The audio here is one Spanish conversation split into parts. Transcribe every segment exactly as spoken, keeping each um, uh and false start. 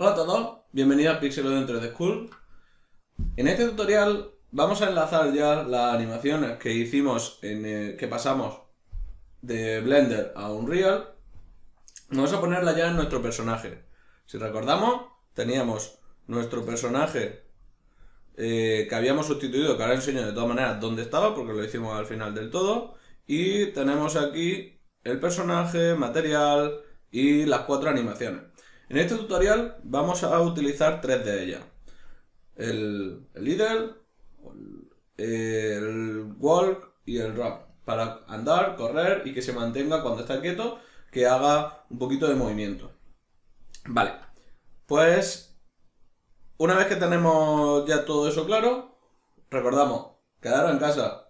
Hola a todos, bienvenidos a Pixelodeon tres D School. En este tutorial vamos a enlazar ya las animaciones que hicimos, en el, que pasamos de Blender a Unreal. Vamos a ponerla ya en nuestro personaje. Si recordamos, teníamos nuestro personaje eh, que habíamos sustituido, que ahora enseño de todas maneras dónde estaba, porque lo hicimos al final del todo. Y tenemos aquí el personaje, material y las cuatro animaciones. En este tutorial vamos a utilizar tres de ellas. El, el Idle, el, el Walk y el Run. Para andar, correr y que se mantenga cuando está quieto, que haga un poquito de movimiento. Vale, pues una vez que tenemos ya todo eso claro, recordamos, quedaros en casa.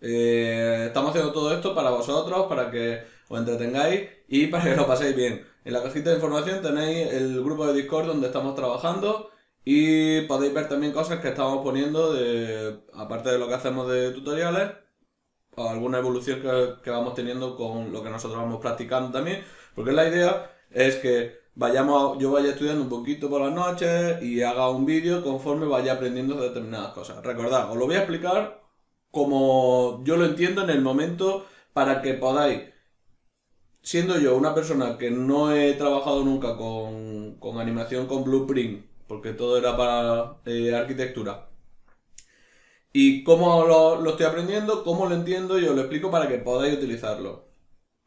Eh, estamos haciendo todo esto para vosotros, para que os entretengáis y para que lo paséis bien. En la cajita de información tenéis el grupo de Discord donde estamos trabajando y podéis ver también cosas que estamos poniendo, de, aparte de lo que hacemos de tutoriales, o alguna evolución que, que vamos teniendo con lo que nosotros vamos practicando también, porque la idea es que vayamos, yo vaya estudiando un poquito por las noches y haga un vídeo conforme vaya aprendiendo determinadas cosas. Recordad, os lo voy a explicar como yo lo entiendo en el momento, para que podáis, siendo yo una persona que no he trabajado nunca con, con animación con Blueprint, porque todo era para eh, arquitectura, y cómo lo, lo estoy aprendiendo, cómo lo entiendo, yo lo explico para que podáis utilizarlo,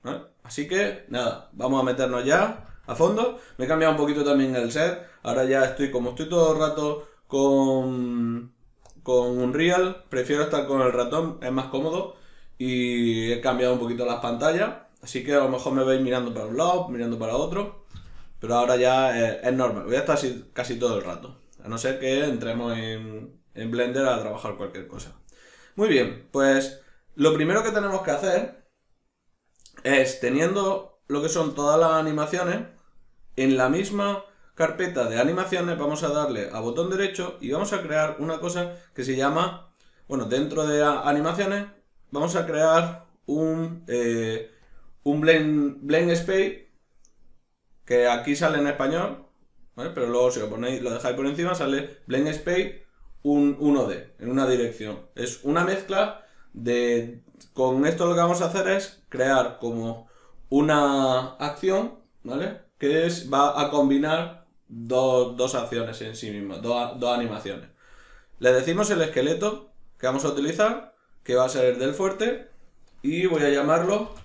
¿vale? Así que nada, vamos a meternos ya a fondo. Me he cambiado un poquito también el set, ahora ya estoy, como estoy todo el rato con... con Unreal, prefiero estar con el ratón, es más cómodo, y he cambiado un poquito las pantallas, así que a lo mejor me veis mirando para un lado, mirando para otro, pero ahora ya es, es normal, voy a estar así casi todo el rato, a no ser que entremos en, en Blender a trabajar cualquier cosa. Muy bien, pues lo primero que tenemos que hacer es, teniendo lo que son todas las animaciones, en la misma carpeta de animaciones vamos a darle a botón derecho y vamos a crear una cosa que se llama, bueno, dentro de animaciones vamos a crear un eh, un blend, blend space, que aquí sale en español, ¿vale? Pero luego si lo ponéis, lo dejáis por encima, sale blend space un uno D en una dirección. Es una mezcla de, con esto lo que vamos a hacer es crear como una acción, ¿vale? Que es, va a combinar Dos, dos acciones en sí mismas, dos, dos animaciones. Le decimos el esqueleto que vamos a utilizar, que va a ser el del fuerte, y voy a llamarlo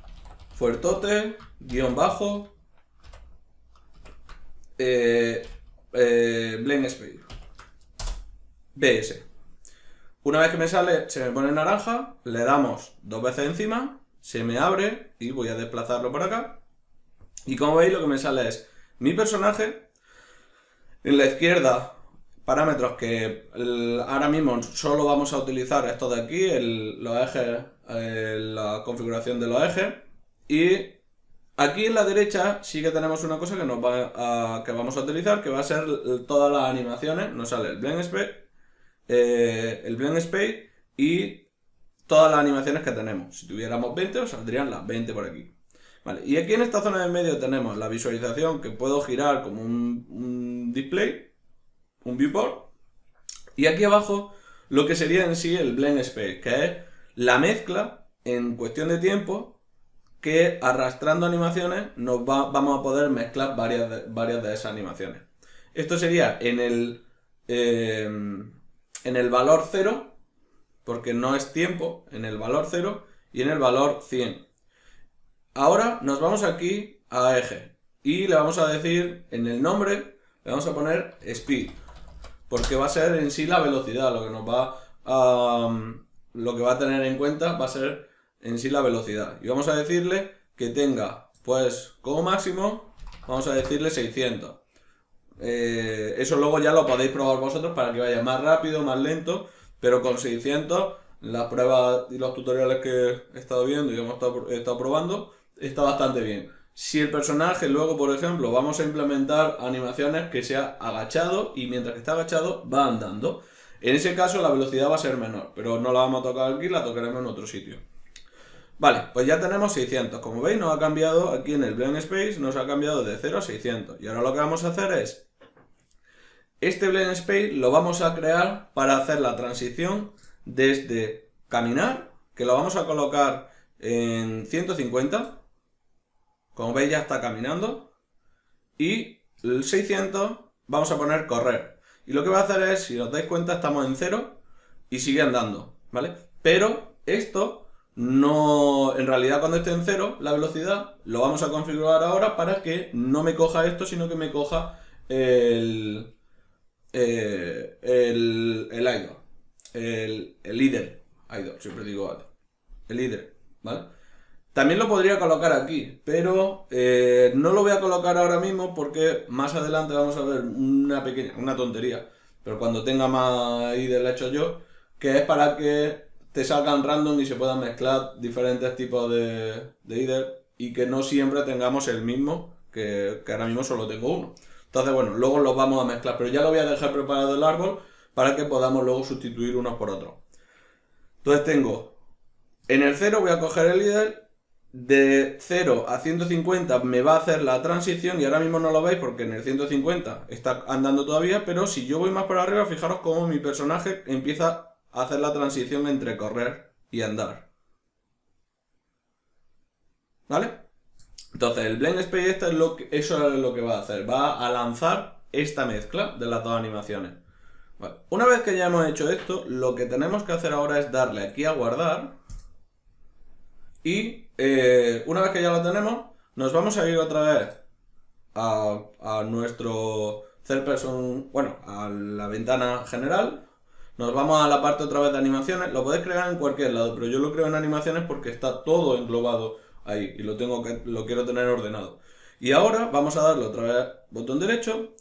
fuertote, guión bajo, eh, eh, blend space, B S. Una vez que me sale, se me pone naranja, le damos dos veces encima, se me abre, y voy a desplazarlo por acá, y como veis lo que me sale es mi personaje. En la izquierda, parámetros que el, ahora mismo solo vamos a utilizar estos de aquí, el, los ejes, el, la configuración de los ejes. Y aquí en la derecha sí que tenemos una cosa que, nos va a, que vamos a utilizar, que va a ser todas las animaciones. Nos sale el Blend Space, eh, el Blend Space y todas las animaciones que tenemos. Si tuviéramos veinte, os saldrían las veinte por aquí. Vale, y aquí en esta zona de medio tenemos la visualización, que puedo girar como un, un display, un viewport. Y aquí abajo lo que sería en sí el Blend Space, que es la mezcla en cuestión de tiempo que arrastrando animaciones nos va, vamos a poder mezclar varias de, varias de esas animaciones. Esto sería en el, eh, en el valor cero, porque no es tiempo, en el valor cero y en el valor cien. Ahora nos vamos aquí a eje y le vamos a decir, en el nombre le vamos a poner speed, porque va a ser en sí la velocidad, lo que nos va a, um, lo que va a tener en cuenta va a ser en sí la velocidad. Y vamos a decirle que tenga, pues como máximo vamos a decirle seiscientos. Eh, eso luego ya lo podéis probar vosotros para que vaya más rápido, más lento, pero con seiscientos las pruebas y los tutoriales que he estado viendo y hemos estado, he estado probando, está bastante bien. Si el personaje luego, por ejemplo, vamos a implementar animaciones que sea agachado y mientras que está agachado va andando, en ese caso la velocidad va a ser menor, pero no la vamos a tocar aquí, la tocaremos en otro sitio. Vale, pues ya tenemos seiscientos. Como veis, nos ha cambiado aquí en el Blend Space, nos ha cambiado de cero a seiscientos. Y ahora lo que vamos a hacer es Este Blend Space lo vamos a crear para hacer la transición desde caminar, que lo vamos a colocar en ciento cincuenta. Como veis ya está caminando. Y el seiscientos vamos a poner correr. Y lo que va a hacer es, si os dais cuenta, estamos en cero y sigue andando, ¿vale? Pero esto no... En realidad cuando esté en cero, la velocidad, lo vamos a configurar ahora para que no me coja esto, sino que me coja el... Eh, el, el idle, el, el líder, idle, siempre digo idle, el líder, ¿vale? También lo podría colocar aquí, pero eh, no lo voy a colocar ahora mismo porque más adelante vamos a ver una pequeña, una tontería, pero cuando tenga más idle la he hecho yo, que es para que te salgan random y se puedan mezclar diferentes tipos de, de idle y que no siempre tengamos el mismo, que, que ahora mismo solo tengo uno. Entonces, bueno, luego los vamos a mezclar, pero ya lo voy a dejar preparado el árbol para que podamos luego sustituir unos por otros. Entonces tengo, en el cero voy a coger el líder, de cero a ciento cincuenta me va a hacer la transición y ahora mismo no lo veis porque en el ciento cincuenta está andando todavía, pero si yo voy más para arriba, fijaros cómo mi personaje empieza a hacer la transición entre correr y andar. ¿Vale? Entonces el Blend Space este es lo que, eso es lo que va a hacer, va a lanzar esta mezcla de las dos animaciones. Vale. Una vez que ya hemos hecho esto, lo que tenemos que hacer ahora es darle aquí a guardar y eh, una vez que ya lo tenemos, nos vamos a ir otra vez a, a nuestro third person, bueno, a la ventana general, nos vamos a la parte otra vez de animaciones, lo podéis crear en cualquier lado, pero yo lo creo en animaciones porque está todo englobado ahí, y lo tengo que, lo quiero tener ordenado. Y ahora vamos a darle otra vez botón derecho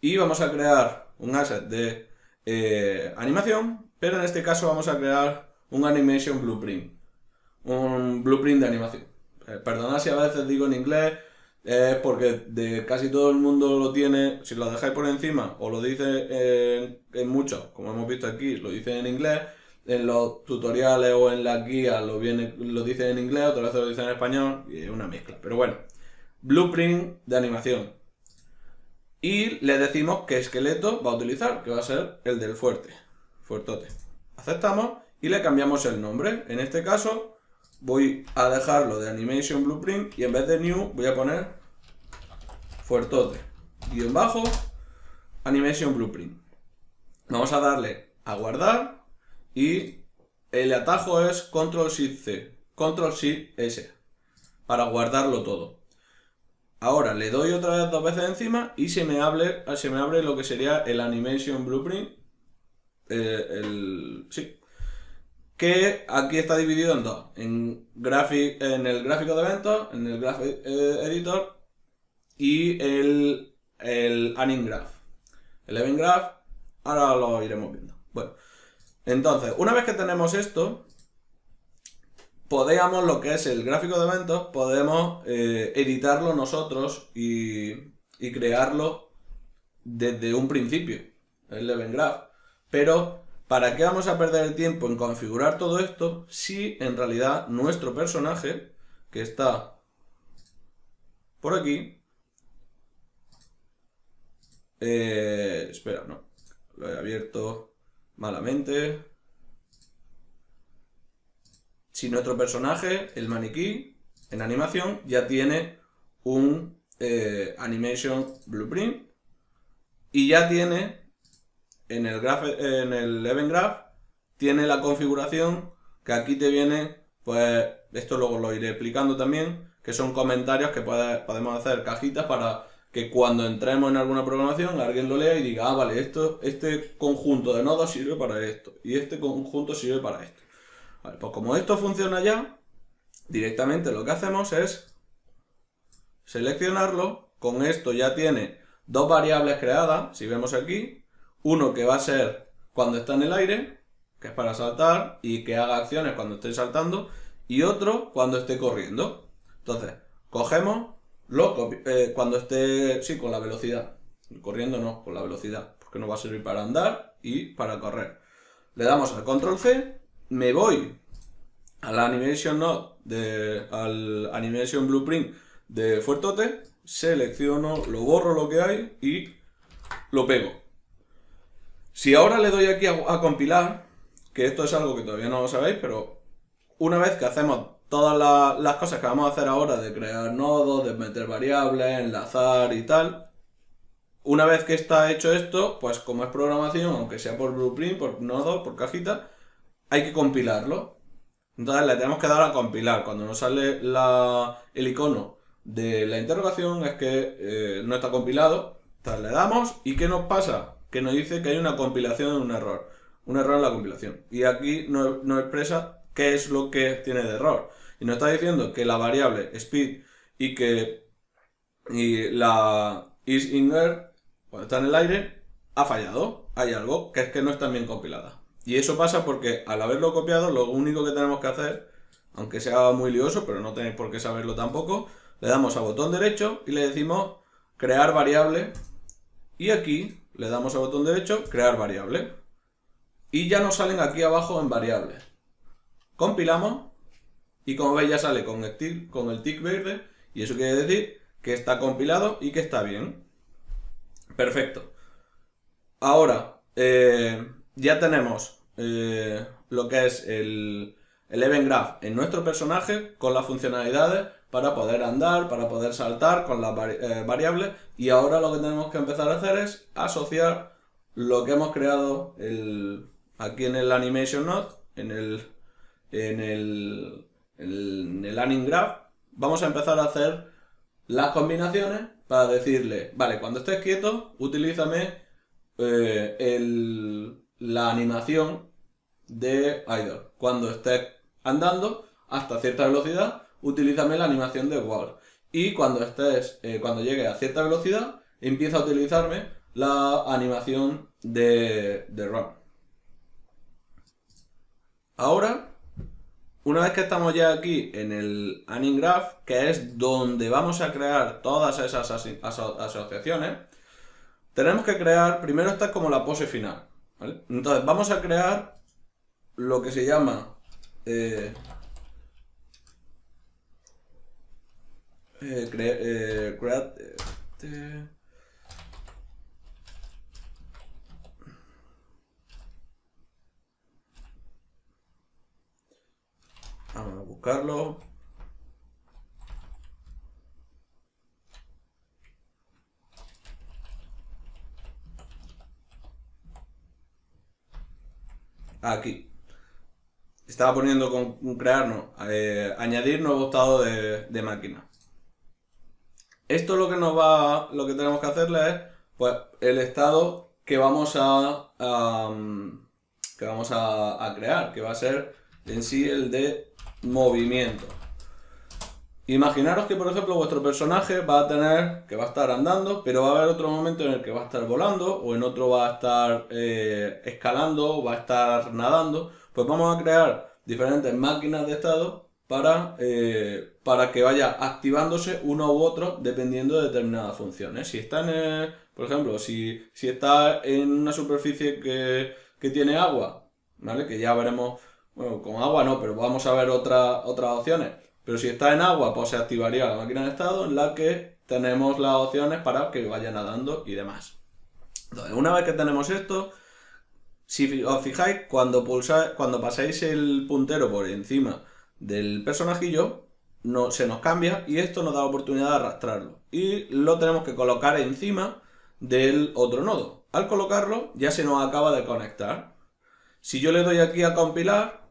y vamos a crear un asset de eh, animación, pero en este caso vamos a crear un Animation Blueprint, un Blueprint de animación. Eh, perdonad si a veces digo en inglés, eh, porque de casi todo el mundo lo tiene, si lo dejáis por encima o lo dice eh, en muchos, como hemos visto aquí, lo dice en inglés. En los tutoriales o en las guías lo, viene, lo dicen en inglés, otras veces lo dicen en español, y es una mezcla. Pero bueno, Blueprint de animación. Y le decimos qué esqueleto va a utilizar, que va a ser el del fuerte, fuertote. Aceptamos y le cambiamos el nombre. En este caso voy a dejarlo de Animation Blueprint y en vez de New voy a poner fuertote, guión bajo, Animation Blueprint. Vamos a darle a guardar. Y el atajo es control shift C, control shift S, para guardarlo todo. Ahora le doy otra vez dos veces encima y se me abre, se me abre lo que sería el Animation Blueprint. Eh, el, sí, que aquí está dividido en dos. En, graphic, en el gráfico de eventos, en el Graphic eh, Editor y el, el Anim Graph. El Event Graph, ahora lo iremos viendo. Bueno. Entonces, una vez que tenemos esto, podemos, lo que es el gráfico de eventos, podemos eh, editarlo nosotros y, y crearlo desde un principio, el Event Graph. Pero, ¿para qué vamos a perder el tiempo en configurar todo esto si en realidad nuestro personaje, que está por aquí, eh, espera, no, lo he abierto... malamente. Si nuestro personaje, el maniquí, en animación, ya tiene un eh, Animation Blueprint y ya tiene en el, graph, en el Event Graph, tiene la configuración que aquí te viene, pues esto luego lo iré explicando también, que son comentarios que puede, podemos hacer cajitas para... que cuando entremos en alguna programación alguien lo lea y diga, ah, vale, esto, este conjunto de nodos sirve para esto y este conjunto sirve para esto. Vale, pues como esto funciona ya, directamente lo que hacemos es seleccionarlo. Con esto ya tiene dos variables creadas, si vemos aquí, uno que va a ser cuando está en el aire, que es para saltar y que haga acciones cuando esté saltando, y otro cuando esté corriendo. Entonces, cogemos... Lo, eh, cuando esté, sí, con la velocidad, corriendo no, con la velocidad, porque nos va a servir para andar y para correr. Le damos al control C, me voy a la Animation Node, de, al Animation Blueprint de fuertote, selecciono, lo borro lo que hay y lo pego. Si ahora le doy aquí a, a compilar, que esto es algo que todavía no lo sabéis, pero una vez que hacemos todas la, las cosas que vamos a hacer ahora de crear nodos, de meter variables, enlazar y tal, una vez que está hecho esto, pues como es programación, aunque sea por blueprint, por nodo, por cajita, hay que compilarlo. Entonces le tenemos que dar a compilar. Cuando nos sale la, el icono de la interrogación es que eh, no está compilado. Entonces le damos y ¿qué nos pasa? Que nos dice que hay una compilación, un error. Un error en la compilación. Y aquí nos no expresa qué es lo que tiene de error. Y nos está diciendo que la variable speed y que y la is in air, cuando está en el aire, ha fallado. Hay algo que es que no está bien compilada. Y eso pasa porque al haberlo copiado, lo único que tenemos que hacer, aunque sea muy lioso, pero no tenéis por qué saberlo tampoco, le damos a botón derecho y le decimos crear variable. Y aquí le damos a botón derecho, crear variable. Y ya nos salen aquí abajo en variables. Compilamos y como veis ya sale con el tick, con el tick verde, y eso quiere decir que está compilado y que está bien. Perfecto. Ahora eh, ya tenemos... Eh, lo que es el, el Event Graph en nuestro personaje con las funcionalidades para poder andar, para poder saltar con las vari eh, variables, y ahora lo que tenemos que empezar a hacer es asociar lo que hemos creado el, aquí en el Animation Node, en el, en el, en el Anim Graph. Vamos a empezar a hacer las combinaciones para decirle, vale, cuando estés quieto, utilízame eh, el, la animación de idle. Cuando estés andando hasta cierta velocidad, utilízame la animación de walk. Y cuando estés, eh, cuando llegue a cierta velocidad, empieza a utilizarme la animación de, de run. Ahora, una vez que estamos ya aquí en el Anim Graph, que es donde vamos a crear todas esas aso aso asociaciones, tenemos que crear, primero esta es como la pose final, ¿vale? Entonces vamos a crear lo que se llama eh, eh, cre, eh, create, eh, vamos a buscarlo. Aquí estaba poniendo con crearnos, eh, añadir nuevo estado de, de máquina. Esto lo que nos va, lo que tenemos que hacerle es, pues, el estado que vamos a, a que vamos a, a crear, que va a ser en sí el de movimiento. Imaginaros que, por ejemplo, vuestro personaje va a tener que va a estar andando, pero va a haber otro momento en el que va a estar volando, o en otro va a estar eh, escalando, o va a estar nadando. Pues vamos a crear diferentes máquinas de estado para, eh, para que vaya activándose uno u otro dependiendo de determinadas funciones. Si está en, eh, por ejemplo, si, si está en una superficie que, que tiene agua, ¿vale? Que ya veremos, bueno, con agua no, pero vamos a ver otra, otras opciones. Pero si está en agua, pues se activaría la máquina de estado en la que tenemos las opciones para que vaya nadando y demás. Entonces, una vez que tenemos esto... Si os fijáis, cuando pulsáis, cuando pasáis el puntero por encima del personajillo, no, se nos cambia y esto nos da la oportunidad de arrastrarlo. Y lo tenemos que colocar encima del otro nodo. Al colocarlo ya se nos acaba de conectar. Si yo le doy aquí a compilar,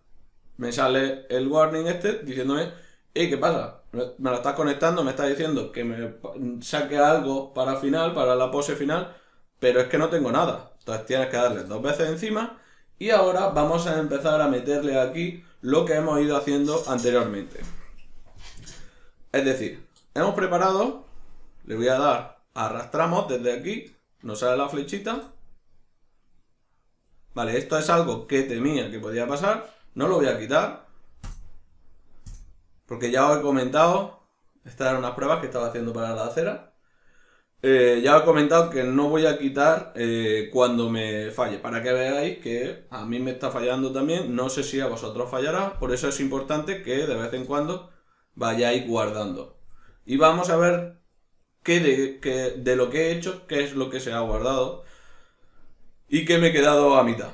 me sale el warning este diciéndome, hey, ¿qué pasa? Me lo estás conectando, me está diciendo que me saque algo para final, para la pose final, pero es que no tengo nada. Entonces tienes que darle dos veces encima y ahora vamos a empezar a meterle aquí lo que hemos ido haciendo anteriormente. Es decir, hemos preparado, le voy a dar, arrastramos desde aquí, nos sale la flechita. Vale, esto es algo que temía que podía pasar, no lo voy a quitar. Porque ya os he comentado, estas eran unas pruebas que estaba haciendo para la acera. Eh, ya os he comentado que no voy a quitar eh, cuando me falle, para que veáis que a mí me está fallando también, no sé si a vosotros fallará, por eso es importante que de vez en cuando vayáis guardando. Y vamos a ver qué de, qué, de lo que he hecho, qué es lo que se ha guardado, y que me he quedado a mitad.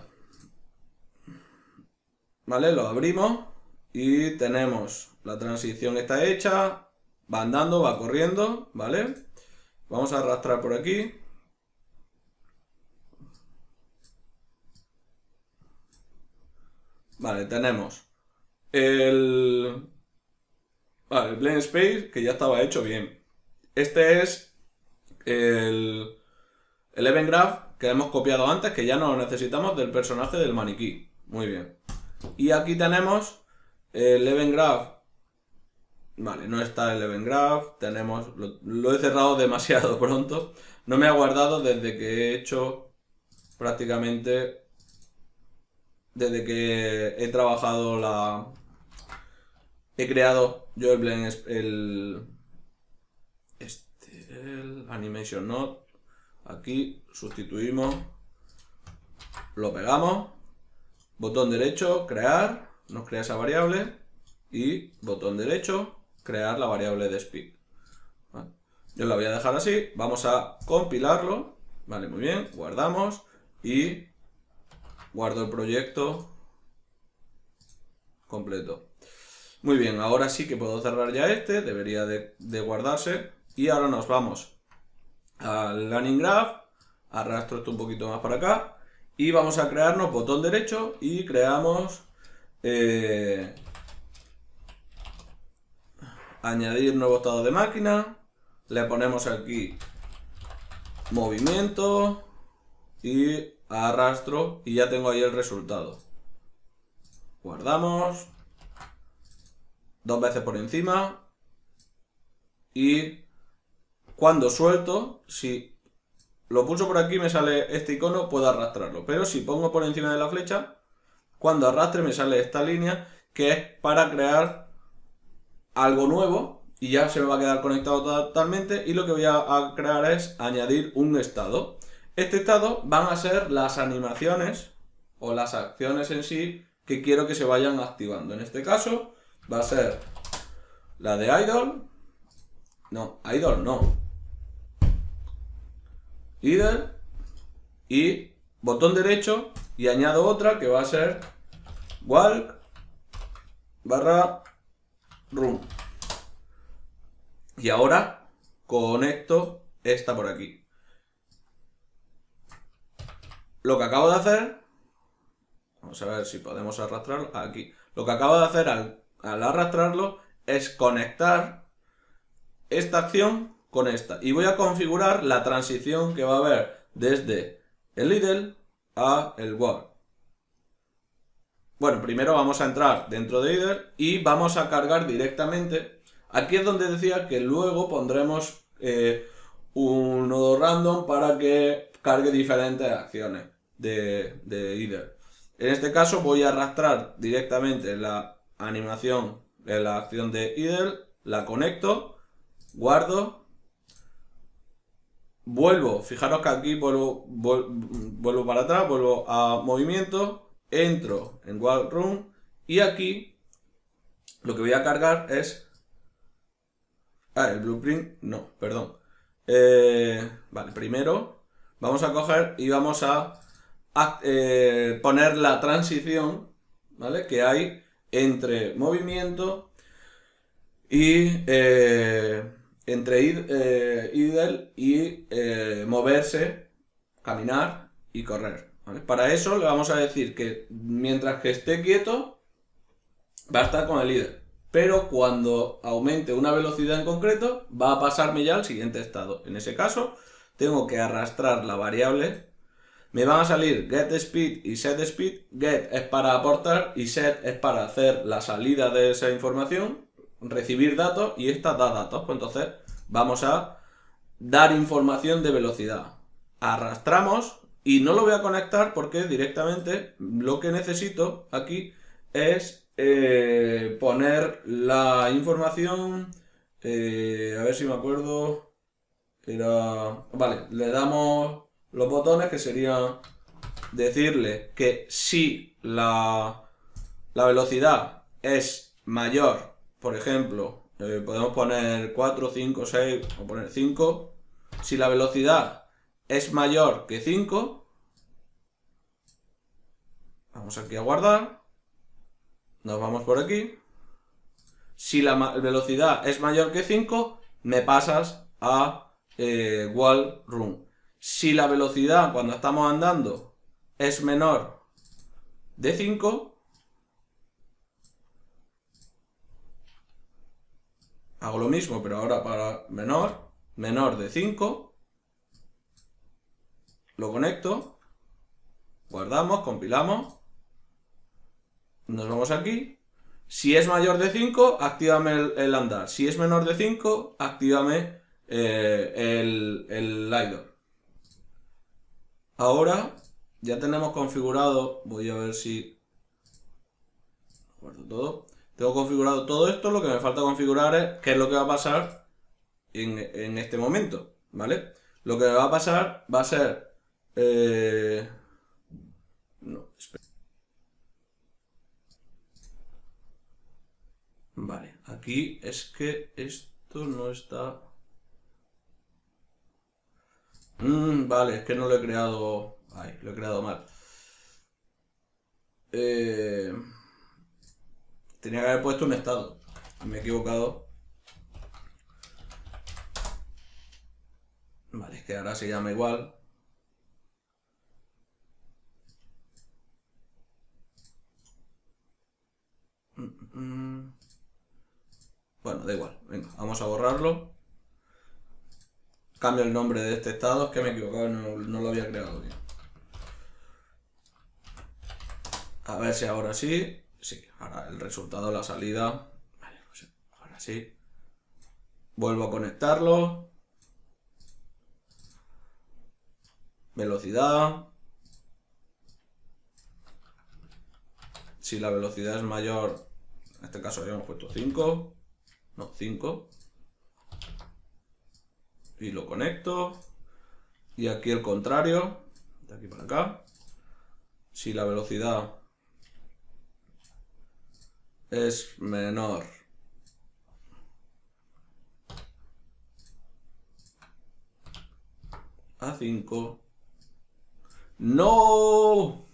Vale, lo abrimos y tenemos la transición, está hecha, va andando, va corriendo, ¿vale? Vamos a arrastrar por aquí. Vale, tenemos el, vale, el Blend Space, que ya estaba hecho bien. Este es el, el Event Graph que hemos copiado antes, que ya no lo necesitamos, del personaje del maniquí. Muy bien. Y aquí tenemos el Event Graph. Vale, no está el Event Graph. Tenemos, lo, lo he cerrado demasiado pronto. No me ha guardado desde que he hecho prácticamente... Desde que he trabajado la... He creado yo el Blend... El... Este... El Animation Node. Aquí sustituimos. Lo pegamos. Botón derecho, crear. Nos crea esa variable. Y botón derecho, crear la variable de speed. Vale. Yo la voy a dejar así. Vamos a compilarlo. Vale, muy bien. Guardamos. Y... guardo el proyecto completo. Muy bien, ahora sí que puedo cerrar ya este. Debería de, de guardarse. Y ahora nos vamos al Anim Graph. Arrastro esto un poquito más para acá. Y vamos a crearnos botón derecho. Y creamos... Eh, añadir nuevo estado de máquina. Le ponemos aquí movimiento. Y... arrastro y ya tengo ahí el resultado. Guardamos dos veces por encima y cuando suelto, si lo pulso por aquí me sale este icono, puedo arrastrarlo, pero si pongo por encima de la flecha, cuando arrastre me sale esta línea que es para crear algo nuevo y ya se me va a quedar conectado totalmente. Y lo que voy a crear es añadir un estado. Este estado van a ser las animaciones o las acciones en sí que quiero que se vayan activando. En este caso va a ser la de idle, no, idle no, idle, y botón derecho y añado otra que va a ser walk barra run. Y ahora conecto esta por aquí. Lo que acabo de hacer, vamos a ver si podemos arrastrarlo, aquí, lo que acabo de hacer al, al arrastrarlo es conectar esta acción con esta. Y voy a configurar la transición que va a haber desde el idle a el walk. Bueno, primero vamos a entrar dentro de idle y vamos a cargar directamente. Aquí es donde decía que luego pondremos eh, un nodo random para que cargue diferentes acciones de, de idle. En este caso voy a arrastrar directamente la animación, la acción de idle, la conecto, guardo, vuelvo, fijaros que aquí vuelvo, vuelvo para atrás, vuelvo a movimiento, entro en walk run y aquí lo que voy a cargar es... Ah, el blueprint, no, perdón. Eh, vale, primero... Vamos a coger y vamos a, a eh, poner la transición, ¿vale?, que hay entre movimiento y eh, entre id, eh, idle y eh, moverse, caminar y correr, ¿vale? Para eso le vamos a decir que mientras que esté quieto va a estar con el idle, pero cuando aumente una velocidad en concreto va a pasarme ya al siguiente estado. En ese caso... tengo que arrastrar la variable, me van a salir getSpeed y setSpeed. Get es para aportar y set es para hacer la salida de esa información, recibir datos, y esta da datos, pues entonces vamos a dar información de velocidad. Arrastramos y no lo voy a conectar porque directamente lo que necesito aquí es eh, poner la información, eh, a ver si me acuerdo... Era... Vale, le damos los botones que serían decirle que si la, la velocidad es mayor, por ejemplo, eh, podemos poner cuatro, cinco, seis o poner cinco. Si la velocidad es mayor que cinco, Vamos aquí a guardar. Nos vamos por aquí. Si la velocidad es mayor que cinco, me pasas a eh, Wall Run. Si la velocidad cuando estamos andando es menor de cinco, hago lo mismo, pero ahora para menor, menor de cinco, lo conecto, guardamos, compilamos, nos vamos aquí. Si es mayor de cinco, actívame el, el andar. Si es menor de cinco, actívame eh, el, el LiDAR. Ahora ya tenemos configurado, voy a ver si guardo todo. Tengo configurado todo esto, lo que me falta configurar es qué es lo que va a pasar en, en este momento, ¿vale? Lo que me va a pasar va a ser... Eh... No, espera. Vale, aquí es que esto no está... Mm, vale, es que no lo he creado... Ay, lo he creado mal. Eh... Tenía que haber puesto un estado. Me he equivocado. Vale, es que ahora se llama igual. Mm, mm. Bueno, da igual, venga, vamos a borrarlo. Cambio el nombre de este estado, es que me he equivocado, no, no lo había creado bien. A ver si ahora sí. Sí, ahora el resultado, la salida. Vale, pues ahora sí. Vuelvo a conectarlo. Velocidad. Si la velocidad es mayor, en este caso habíamos puesto cinco. No, cinco. Y lo conecto. Y aquí el contrario. De aquí para acá. Si la velocidad es menor a cinco. ¡No!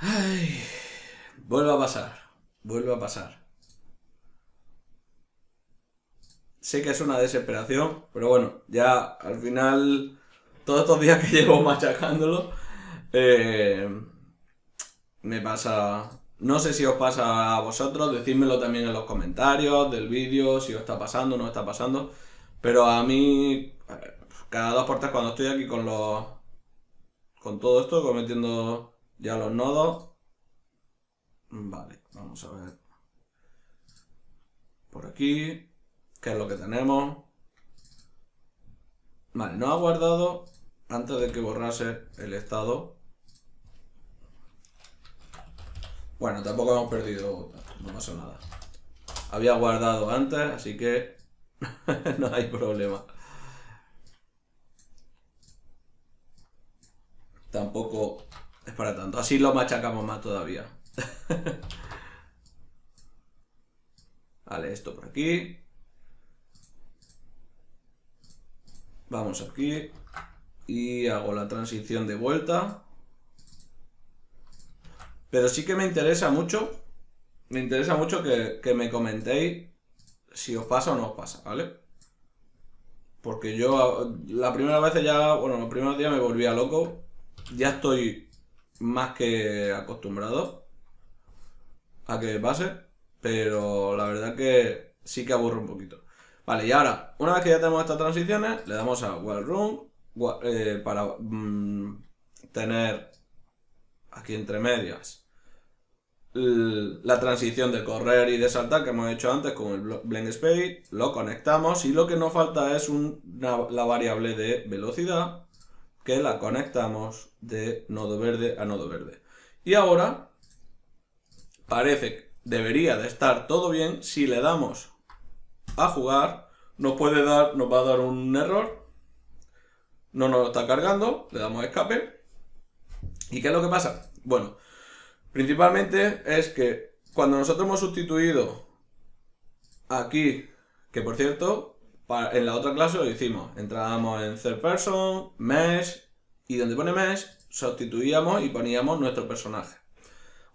Ay, vuelve a pasar. Vuelve a pasar. Sé que es una desesperación, pero bueno, ya al final, todos estos días que llevo machacándolo, eh, me pasa... No sé si os pasa a vosotros, decídmelo también en los comentarios del vídeo, si os está pasando o no está pasando, pero a mí, cada dos por tres cuando estoy aquí con los... con todo esto, cometiendo ya los nodos... Vale, vamos a ver... Por aquí... que es lo que tenemos. Vale, nos ha guardado antes de que borrase el estado. Bueno, tampoco hemos perdido, no pasa nada. Había guardado antes, así que no hay problema. Tampoco es para tanto, así lo machacamos más todavía. Vale, esto por aquí. Vamos aquí y hago la transición de vuelta. Pero sí que me interesa mucho, me interesa mucho que, que me comentéis si os pasa o no os pasa, ¿vale? Porque yo la primera vez ya, bueno, los primeros días me volvía loco. Ya estoy más que acostumbrado a que me pase, pero la verdad que sí que aburro un poquito. Vale, y ahora, una vez que ya tenemos estas transiciones, le damos a Wall Run eh, para mmm, tener aquí entre medias la transición de correr y de saltar que hemos hecho antes con el Blend Space, lo conectamos y lo que nos falta es un, una, la variable de velocidad que la conectamos de nodo verde a nodo verde. Y ahora, parece que debería de estar todo bien si le damos... a jugar, nos puede dar, nos va a dar un error, no nos lo está cargando, le damos escape. ¿Y qué es lo que pasa? Bueno, principalmente es que cuando nosotros hemos sustituido aquí, que por cierto, para, en la otra clase lo hicimos, entrábamos en third person, mesh, y donde pone mesh sustituíamos y poníamos nuestro personaje.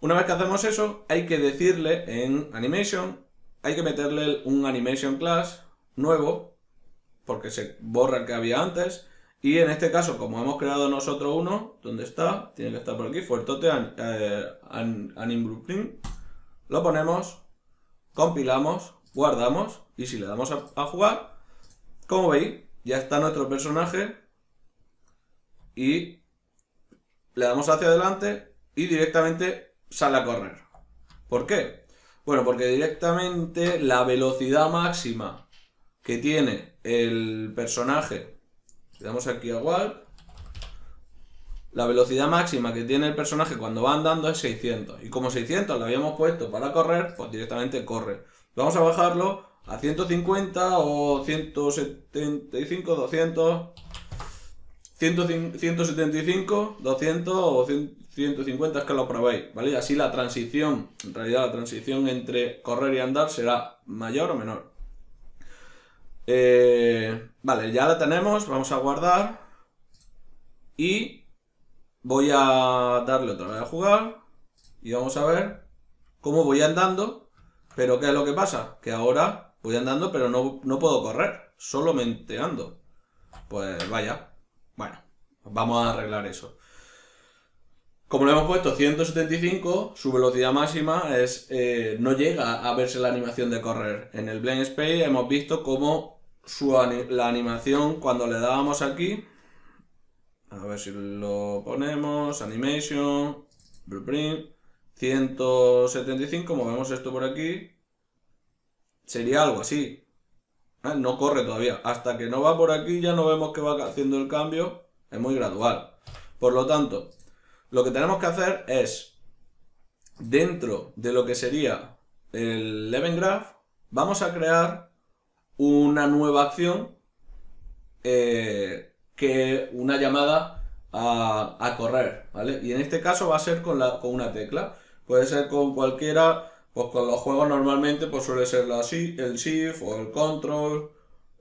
Una vez que hacemos eso, hay que decirle en Animation, hay que meterle un Animation Class nuevo, porque se borra el que había antes, y en este caso, como hemos creado nosotros uno, ¿dónde está? Tiene que estar por aquí, fuertote, eh, Anim Blueprint, lo ponemos, compilamos, guardamos, y si le damos a, a jugar, como veis, ya está nuestro personaje, y le damos hacia adelante, y directamente sale a correr. ¿Por qué? Bueno, porque directamente la velocidad máxima que tiene el personaje, le damos aquí a Walk, la velocidad máxima que tiene el personaje cuando va andando es seiscientos, y como seiscientos la habíamos puesto para correr, pues directamente corre. Vamos a bajarlo a ciento cincuenta o ciento setenta y cinco, doscientos, ciento setenta y cinco, doscientos o ciento cincuenta, es que lo probéis, ¿vale? Así la transición, en realidad la transición entre correr y andar será mayor o menor. Eh, vale, ya la tenemos, vamos a guardar y voy a darle otra vez a jugar y vamos a ver cómo voy andando. Pero ¿qué es lo que pasa? Que ahora voy andando pero no, no puedo correr, solamente ando. Pues vaya, bueno, vamos a arreglar eso. Como le hemos puesto ciento setenta y cinco, su velocidad máxima es eh, no llega a verse la animación de correr. En el Blend Space hemos visto cómo su ani la animación cuando le dábamos aquí, a ver si lo ponemos, Animation, Blueprint, ciento setenta y cinco, movemos esto por aquí, sería algo así, ¿eh? No corre todavía, hasta que no va por aquí ya no vemos que va haciendo el cambio, es muy gradual. Por lo tanto, lo que tenemos que hacer es, dentro de lo que sería el Event Graph, vamos a crear una nueva acción, eh, que una llamada a, a correr, ¿vale? Y en este caso va a ser con, la, con una tecla. Puede ser con cualquiera, pues con los juegos normalmente pues suele ser la, el Shift o el Control.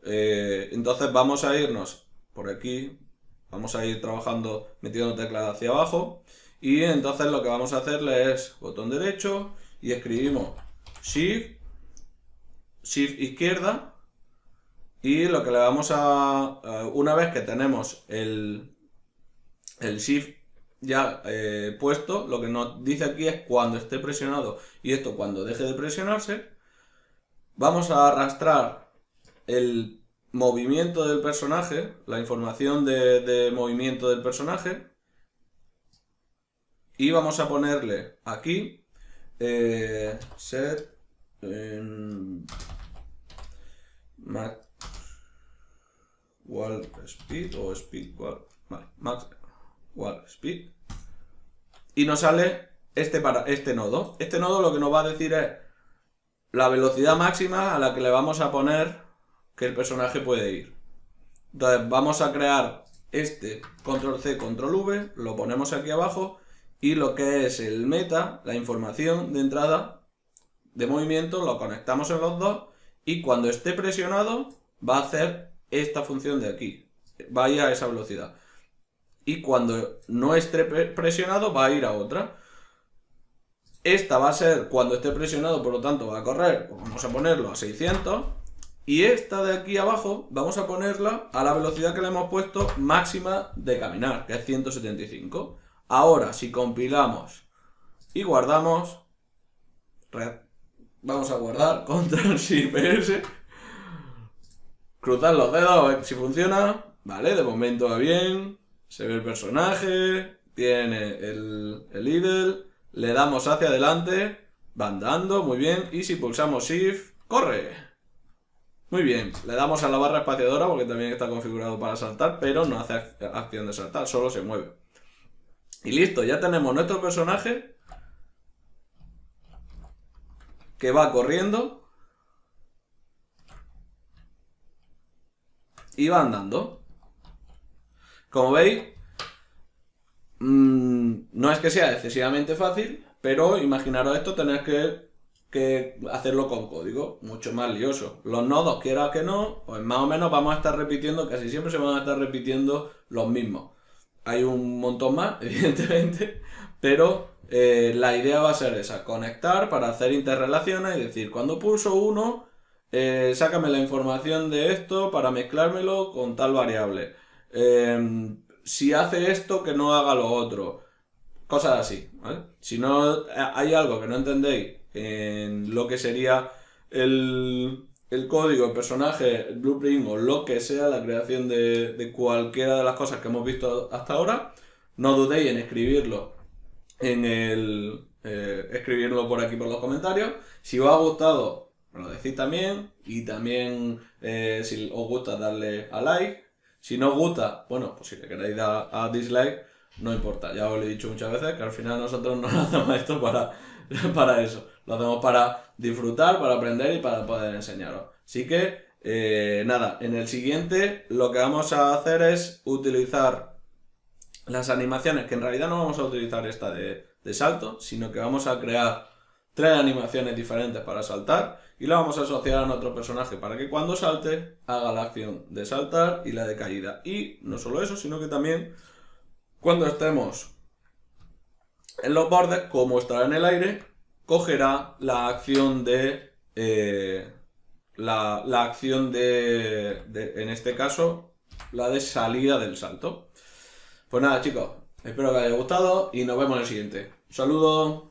Eh, entonces vamos a irnos por aquí, vamos a ir trabajando metiendo teclas hacia abajo. Y entonces lo que vamos a hacerle es botón derecho y escribimos Shift, Shift izquierda. Y lo que le vamos a... Una vez que tenemos el, el Shift ya eh, puesto, lo que nos dice aquí es cuando esté presionado y esto cuando deje de presionarse, vamos a arrastrar el movimiento del personaje, la información de, de movimiento del personaje, y vamos a ponerle aquí eh, set eh, max walk speed o speed walk, vale, max walk speed, y nos sale este, para, este nodo. Este nodo lo que nos va a decir es la velocidad máxima a la que le vamos a poner que el personaje puede ir. Entonces vamos a crear este control C, control V, lo ponemos aquí abajo y lo que es el meta, la información de entrada de movimiento, lo conectamos en los dos y cuando esté presionado va a hacer esta función de aquí, va a ir a esa velocidad. Y cuando no esté presionado va a ir a otra. Esta va a ser cuando esté presionado, por lo tanto va a correr, vamos a ponerlo a seiscientos. Y esta de aquí abajo vamos a ponerla a la velocidad que le hemos puesto máxima de caminar, que es ciento setenta y cinco. Ahora si compilamos y guardamos, vamos a guardar control shift S, cruzar los dedos a ver si funciona. Vale, de momento va bien. Se ve el personaje, tiene el, el idle, le damos hacia adelante, va andando, muy bien, y si pulsamos Shift, ¡corre! Muy bien, le damos a la barra espaciadora porque también está configurado para saltar, pero no hace acción de saltar, solo se mueve. Y listo, ya tenemos nuestro personaje que va corriendo y va andando. Como veis, mmm, no es que sea excesivamente fácil, pero imaginaros esto, tenéis que, que hacerlo con código, mucho más lioso. Los nodos, quiera que no, pues más o menos vamos a estar repitiendo, casi siempre se van a estar repitiendo los mismos. Hay un montón más, evidentemente, pero eh, la idea va a ser esa, conectar para hacer interrelaciones y decir, cuando pulso uno, eh, sácame la información de esto para mezclármelo con tal variable. Eh, si hace esto, que no haga lo otro. Cosas así, ¿vale? Si no hay algo que no entendéis en lo que sería el, el código, el personaje, el blueprint o lo que sea, la creación de, de cualquiera de las cosas que hemos visto hasta ahora, no dudéis en escribirlo en el eh, escribirlo por aquí por los comentarios. Si os ha gustado, me lo decís también, y también eh, si os gusta darle a like. Si no os gusta, bueno, pues si le queréis dar a dislike, no importa. Ya os lo he dicho muchas veces que al final nosotros no hacemos esto para, para eso. Lo hacemos para disfrutar, para aprender y para poder enseñaros. Así que, eh, nada, en el siguiente lo que vamos a hacer es utilizar las animaciones, que en realidad no vamos a utilizar esta de, de salto, sino que vamos a crear tres animaciones diferentes para saltar y la vamos a asociar a nuestro personaje para que cuando salte haga la acción de saltar y la de caída. Y no solo eso, sino que también cuando estemos en los bordes, como estará en el aire, cogerá la acción de eh, la, la acción de, de, en este caso, la de salida del salto. Pues nada, chicos, espero que os haya gustado y nos vemos en el siguiente. Un saludo.